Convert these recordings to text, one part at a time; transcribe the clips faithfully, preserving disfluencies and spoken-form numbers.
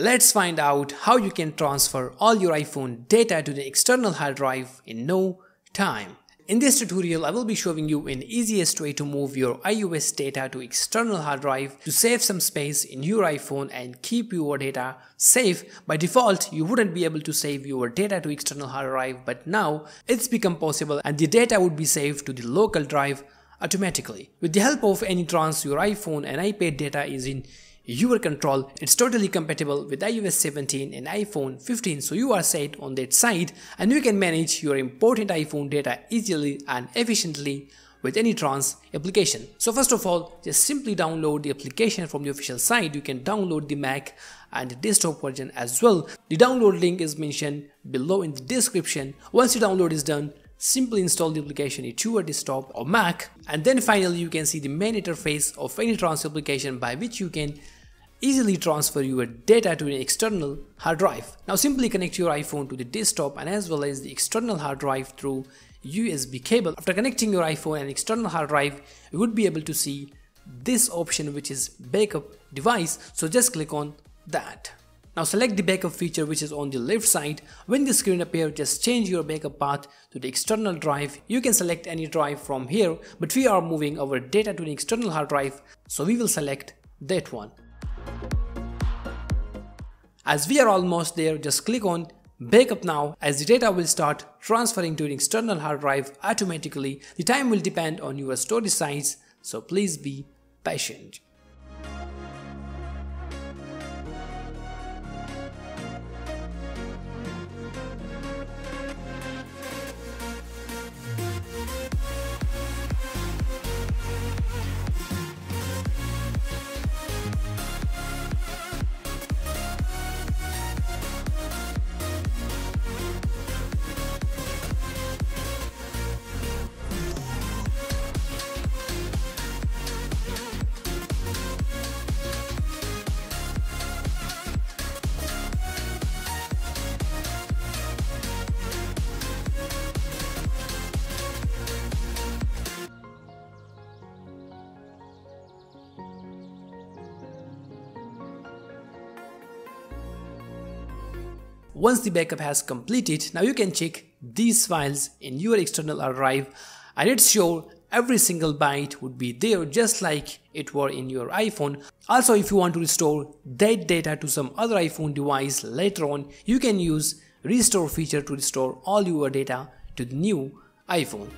Let's find out how you can transfer all your iPhone data to the external hard drive in no time. In this tutorial, I will be showing you an easiest way to move your iOS data to external hard drive to save some space in your iPhone and keep your data safe. By default, you wouldn't be able to save your data to external hard drive, but now it's become possible and the data would be saved to the local drive automatically. With the help of AnyTrans, your iPhone and iPad data is in your control. It's totally compatible with i O S seventeen and iPhone fifteen, so you are set on that side and you can manage your important iPhone data easily and efficiently with AnyTrans application. So first of all, just simply download the application from the official site. You can download the Mac and the desktop version as well. The download link is mentioned below in the description. Once the download is done, simply install the application into your desktop or Mac, and then finally you can see the main interface of AnyTrans application by which you can easily transfer your data to an external hard drive. Now simply connect your iPhone to the desktop and as well as the external hard drive through U S B cable. After connecting your iPhone and external hard drive, you would be able to see this option, which is backup device, so just click on that. Now select the backup feature, which is on the left side. When the screen appears, just change your backup path to the external drive. You can select any drive from here, but we are moving our data to an external hard drive, so we will select that one. As we are almost there, just click on backup now, as the data will start transferring to an external hard drive automatically. The time will depend on your storage size, so please be patient. Once the backup has completed, now you can check these files in your external hard drive and it's sure every single byte would be there, just like it were in your iPhone. Also, if you want to restore that data to some other iPhone device later on, you can use restore feature to restore all your data to the new iPhone.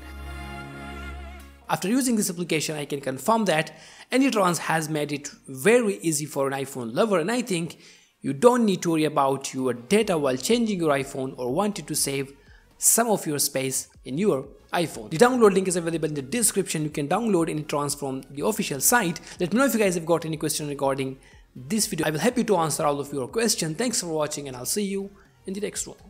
After using this application, I can confirm that AnyTrans has made it very easy for an iPhone lover, and I think you don't need to worry about your data while changing your iPhone or wanting to save some of your space in your iPhone. The download link is available in the description. You can download AnyTrans from the official site. Let me know if you guys have got any question regarding this video. I will be happy to answer all of your questions. Thanks for watching and I'll see you in the next one.